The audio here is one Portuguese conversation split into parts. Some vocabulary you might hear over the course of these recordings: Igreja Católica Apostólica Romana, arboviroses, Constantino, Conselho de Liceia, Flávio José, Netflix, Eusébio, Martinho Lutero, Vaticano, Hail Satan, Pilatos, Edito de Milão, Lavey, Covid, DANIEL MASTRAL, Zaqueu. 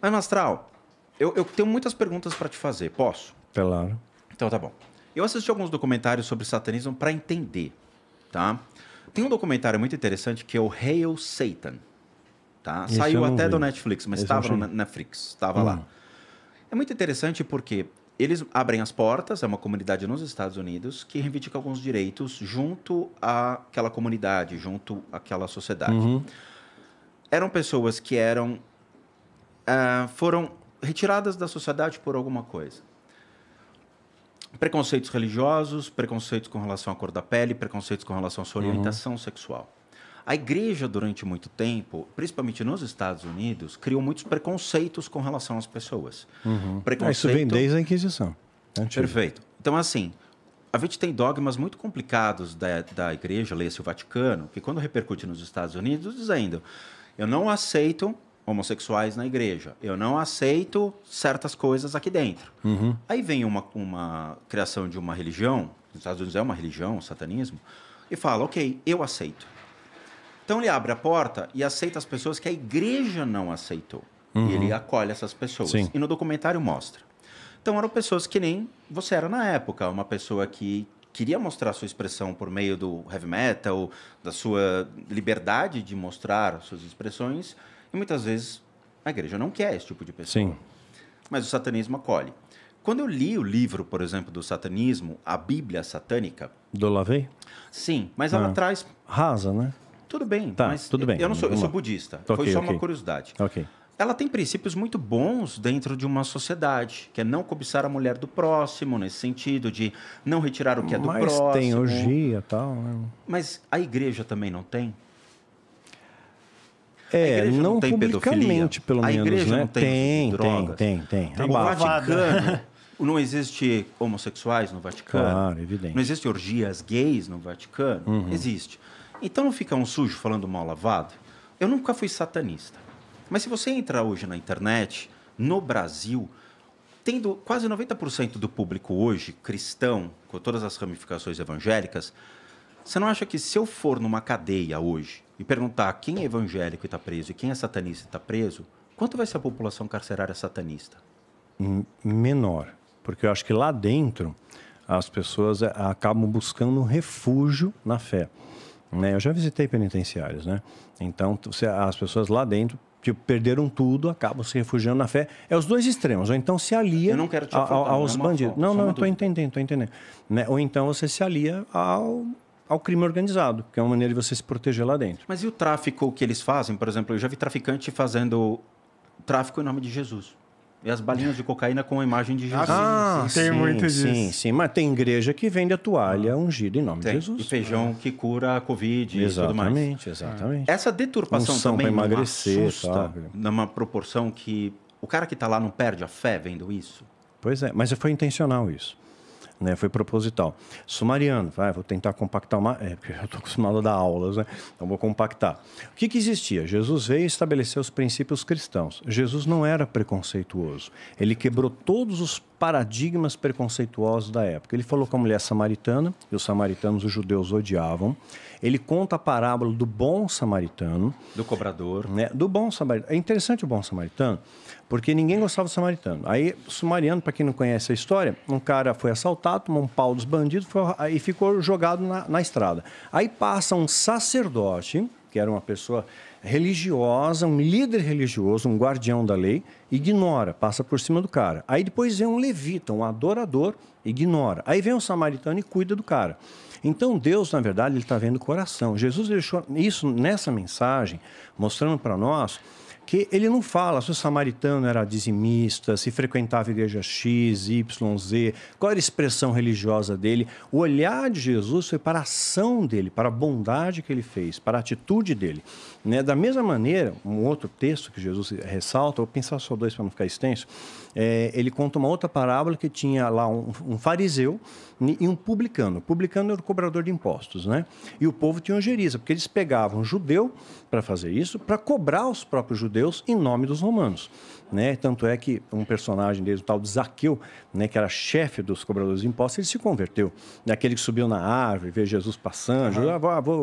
Mas, Mastral, eu tenho muitas perguntas para te fazer. Posso? Claro. Então tá bom. Eu assisti alguns documentários sobre satanismo para entender, tá? Tem um documentário muito interessante que é o Hail Satan, tá? Esse saiu até do Netflix, mas estava no Netflix, estava lá. É muito interessante porque eles abrem as portas, é uma comunidade nos Estados Unidos que reivindica alguns direitos junto àquela comunidade, junto àquela sociedade. Eram pessoas que eram foram retiradas da sociedade por alguma coisa. Preconceitos religiosos, preconceitos com relação à cor da pele, preconceitos com relação à sua orientação sexual. A igreja, durante muito tempo, principalmente nos Estados Unidos, criou muitos preconceitos com relação às pessoas. Isso vem desde a Inquisição. Antigo. Perfeito. Então, assim, a gente tem dogmas muito complicados da igreja, leia-se o Vaticano, que quando repercute nos Estados Unidos, dizendo, eu não aceito homossexuais na igreja. Eu não aceito certas coisas aqui dentro. Aí vem uma criação de uma religião, nos Estados Unidos é uma religião, o satanismo, e fala, ok, eu aceito. Então ele abre a porta e aceita as pessoas que a igreja não aceitou. E ele acolhe essas pessoas. E no documentário mostra. Então eram pessoas que nem você era na época, uma pessoa que queria mostrar sua expressão por meio do heavy metal, da sua liberdade de mostrar suas expressões. E muitas vezes a igreja não quer esse tipo de pessoa. Mas o satanismo acolhe. Quando eu li o livro, por exemplo, do satanismo, a Bíblia Satânica... Do Lavey? Sim, mas ela traz... Rasa, né? Tudo bem, tá, mas tudo bem. Eu sou budista. Okay, foi só uma curiosidade. Ela tem princípios muito bons dentro de uma sociedade, que é não cobiçar a mulher do próximo, nesse sentido de não retirar o que é do próximo. Mas tem orgia e tal. Mas a igreja também não tem? É, não tem publicamente, pelo menos, né? A igreja não tem drogas. Tem. O Vaticano, não existe homossexuais no Vaticano. Claro, evidente. Não existe orgias gays no Vaticano. Existe. Então não fica um sujo falando mal lavado? Eu nunca fui satanista. Mas se você entrar hoje na internet, no Brasil, tendo quase 90% do público hoje cristão, com todas as ramificações evangélicas, você não acha que se eu for numa cadeia hoje e perguntar quem é evangélico e está preso e quem é satanista e está preso, quanto vai ser a população carcerária satanista? Menor. Porque eu acho que lá dentro as pessoas acabam buscando um refúgio na fé. Né? Eu já visitei penitenciários, né? Então, as pessoas lá dentro tipo, perderam tudo, acabam se refugiando na fé. É os dois extremos. Ou então se alia aos bandidos. Não, estou entendendo, Né? Ou então você se alia ao crime organizado, que é uma maneira de você se proteger lá dentro. Mas e o tráfico que eles fazem? Por exemplo, eu já vi traficante fazendo tráfico em nome de Jesus. E as balinhas de cocaína com a imagem de Jesus. Sim, mas tem igreja que vende a toalha ungida em nome de Jesus. E feijão que cura a Covid e tudo mais. Exatamente. Essa deturpação também pra emagrecer, assusta numa proporção que o cara que está lá não perde a fé vendo isso? Pois é, mas foi intencional isso. Né, foi proposital. Sumariano, vou tentar compactar uma... Porque eu estou acostumado a dar aulas, né? Então vou compactar. O que que existia? Jesus veio estabelecer os princípios cristãos. Jesus não era preconceituoso. Ele quebrou todos os paradigmas preconceituosos da época. Ele falou com a mulher samaritana, e os samaritanos, os judeus, odiavam. Ele conta a parábola do bom samaritano. Do cobrador. Né? Do bom samaritano. É interessante o bom samaritano, porque ninguém gostava do samaritano. Aí, o sumariano, para quem não conhece a história, um cara foi assaltado, tomou um pau dos bandidos e ficou jogado na estrada. Aí passa um sacerdote, que era uma pessoa religiosa, um líder religioso, um guardião da lei, ignora, passa por cima do cara. Aí depois vem um levita, um adorador, ignora. Aí vem um samaritano e cuida do cara. Então, Deus, na verdade, ele está vendo o coração. Jesus deixou isso nessa mensagem, mostrando para nós que ele não fala se o samaritano era dizimista, se frequentava igreja X, Y, Z, qual era a expressão religiosa dele. O olhar de Jesus foi para a ação dele, para a bondade que ele fez, para a atitude dele. Né? Da mesma maneira, um outro texto que Jesus ressalta, vou pensar só dois para não ficar extenso, ele conta uma outra parábola que tinha lá um fariseu e um publicano. O publicano era o cobrador de impostos, né? E o povo tinha ojeriza, porque eles pegavam judeu para fazer isso, para cobrar os próprios judeus em nome dos romanos. né? Tanto é que um personagem dele, o tal de Zaqueu, né, que era chefe dos cobradores de impostos, ele se converteu. Aquele que subiu na árvore, vê Jesus passando, uhum.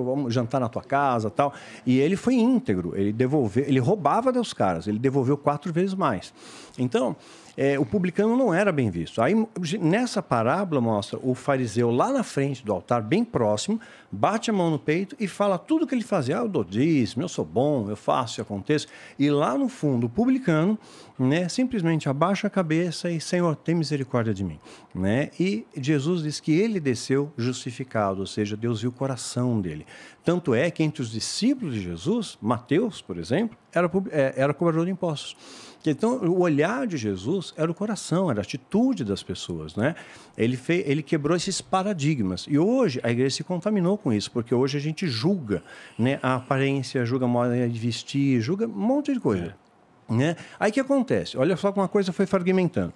Vamos jantar na tua casa, tal. E ele foi íntegro, ele roubava dos caras, ele devolveu 4 vezes mais. Então, o publicano não era bem visto. Aí, nessa parábola, mostra o fariseu lá na frente do altar, bem próximo, bate a mão no peito e fala tudo o que ele fazia. Ah, eu dou dízimo, eu sou bom, eu faço, eu aconteço. E lá no fundo, o publicano, né, simplesmente abaixa a cabeça e, Senhor, tem misericórdia de mim. Né? E Jesus diz que ele desceu justificado, ou seja, Deus viu o coração dele. Tanto é que entre os discípulos de Jesus, Mateus, por exemplo, era cobrador de impostos. Então, o olhar de Jesus era o coração, era a atitude das pessoas, né? Ele quebrou esses paradigmas. E hoje a igreja se contaminou com isso, porque hoje a gente julga, né, a aparência, julga a moda de vestir, julga um monte de coisa. É. Né? Aí o que acontece? Olha só como uma coisa foi fragmentando.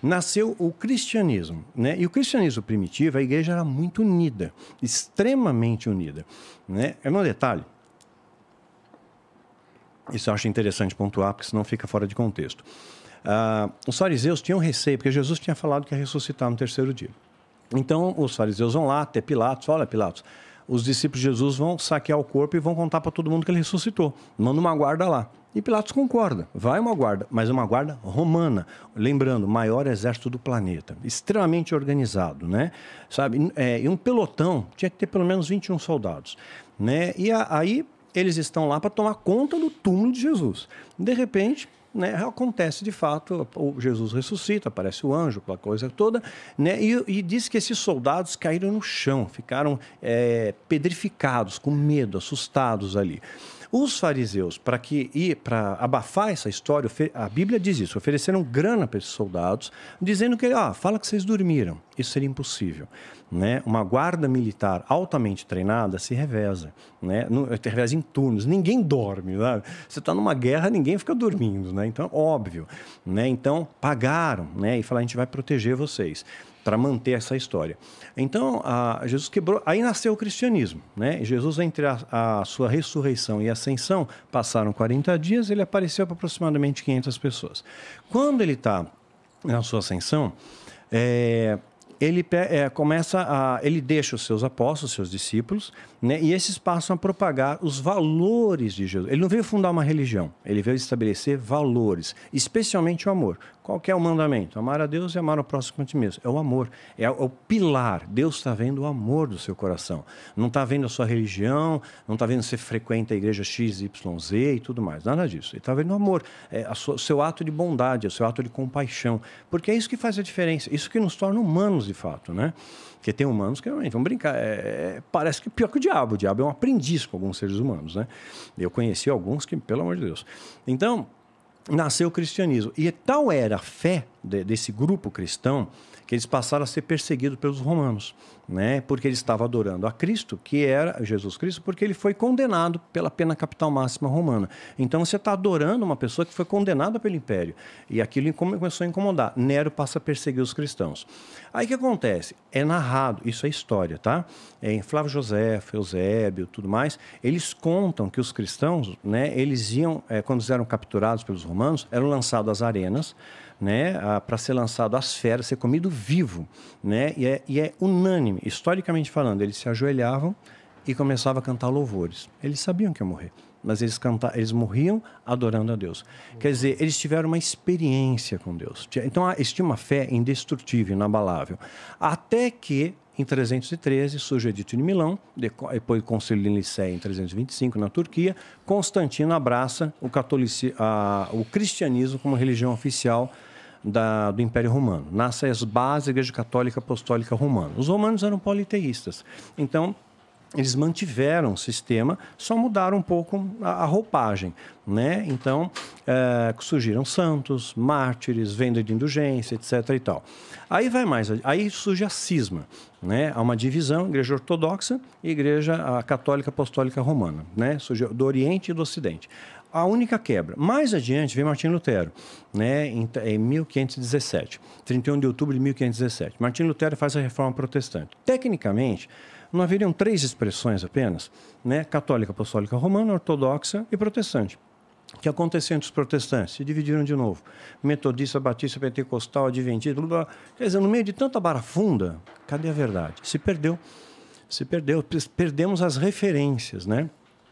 Nasceu o cristianismo, né? E o cristianismo primitivo, a igreja era muito unida, extremamente unida, né? É um detalhe. Isso eu acho interessante pontuar, porque senão fica fora de contexto. Os fariseus tinham receio, porque Jesus tinha falado que ia ressuscitar no 3º dia. Então, os fariseus vão lá até Pilatos. Olha, Pilatos, os discípulos de Jesus vão saquear o corpo e vão contar para todo mundo que ele ressuscitou. Manda uma guarda lá. E Pilatos concorda. Vai uma guarda, mas uma guarda romana. Lembrando, o maior exército do planeta. Extremamente organizado, né? Sabe? E um pelotão tinha que ter pelo menos 21 soldados. Né? E aí... eles estão lá para tomar conta do túmulo de Jesus. De repente, né, acontece de fato, Jesus ressuscita, aparece o anjo, aquela coisa toda, né, e diz que esses soldados caíram no chão, ficaram pedrificados, com medo, assustados ali. Os fariseus, para abafar essa história, a Bíblia diz isso, ofereceram grana para esses soldados, dizendo que, fala que vocês dormiram. Isso seria impossível. Né? Uma guarda militar altamente treinada se reveza, né? Reveza em turnos, ninguém dorme, né? Você está numa guerra, ninguém fica dormindo, né? Então, óbvio, né? Então, pagaram, né? E falaram, a gente vai proteger vocês, para manter essa história. Então, Jesus quebrou... Aí nasceu o cristianismo, né? Jesus, entre a sua ressurreição e ascensão, passaram 40 dias, ele apareceu para aproximadamente 500 pessoas. Quando ele está na sua ascensão, ele deixa os seus apóstolos, os seus discípulos, né? E esses passam a propagar os valores de Jesus. Ele não veio fundar uma religião, ele veio estabelecer valores, especialmente o amor. Qual que é o mandamento? Amar a Deus e amar o próximo como a ti mesmo. É o amor, é o pilar. Deus está vendo o amor do seu coração. Não está vendo a sua religião, não está vendo se você frequenta a igreja X, Y, Z e tudo mais. Nada disso. Ele está vendo o amor, o seu ato de bondade, o seu ato de compaixão. Porque é isso que faz a diferença, isso que nos torna humanos de fato, né? Porque tem humanos que, vamos brincar, parece que pior que o diabo. O diabo é um aprendiz com alguns seres humanos, né? Eu conheci alguns que, pelo amor de Deus. Então, nasceu o cristianismo. E tal era a fé desse grupo cristão que eles passaram a ser perseguidos pelos romanos, né? Porque eles estavam adorando a Cristo, que era Jesus Cristo, porque ele foi condenado pela pena capital máxima romana. Então, você está adorando uma pessoa que foi condenada pelo império. E aquilo começou a incomodar. Nero passa a perseguir os cristãos. Aí o que acontece? É narrado, isso é história, tá? Em Flávio José, Eusébio, tudo mais, eles contam que os cristãos, né, eles iam, quando eles eram capturados pelos romanos, eram lançados às arenas, né, para ser lançado às feras, ser comido vivo, né? E é unânime, historicamente falando, eles se ajoelhavam e começavam a cantar louvores. Eles sabiam que ia morrer, mas eles morriam adorando a Deus. Quer dizer, eles tiveram uma experiência com Deus. Então, eles tinham uma fé indestrutível, inabalável. Até que, em 313, surge o Edito de Milão, depois o Conselho de Liceia, em 325, na Turquia, Constantino abraça o cristianismo como religião oficial do Império Romano. Nascem as bases da Igreja Católica Apostólica Romana. Os romanos eram politeístas, então eles mantiveram o sistema, só mudaram um pouco a roupagem, né? Então, surgiram santos, mártires, venda de indulgência, etc. e tal. Aí vai mais, aí surge a cisma, né? Há uma divisão, Igreja Ortodoxa e Igreja Católica Apostólica Romana, né? Surge do Oriente e do Ocidente. A única quebra. Mais adiante vem Martinho Lutero, né, em 1517, 31 de outubro de 1517. Martinho Lutero faz a reforma protestante. Tecnicamente, não haveriam 3 expressões apenas, né? Católica, apostólica, romana, ortodoxa e protestante. O que aconteceu entre os protestantes? Se dividiram de novo. Metodista, batista, pentecostal, adventista, blá, blá. Quer dizer, no meio de tanta barafunda, cadê a verdade? Se perdeu. Se perdeu. Perdemos as referências, né?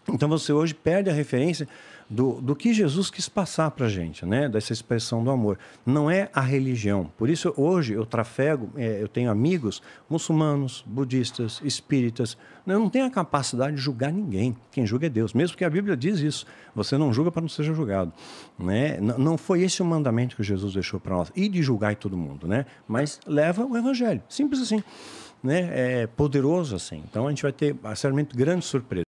Então, você hoje perde a referência do que Jesus quis passar para a gente, né? Dessa expressão do amor. Não é a religião. Por isso, hoje, eu trafego, eu tenho amigos muçulmanos, budistas, espíritas. Eu não tenho a capacidade de julgar ninguém. Quem julga é Deus. Mesmo que a Bíblia diz isso. Você não julga para não ser julgado, né? Não foi esse o mandamento que Jesus deixou para nós. E de julgar todo mundo, né? Mas leva o Evangelho. Simples assim, né? É poderoso assim. Então, a gente vai ter, certamente, grandes surpresas.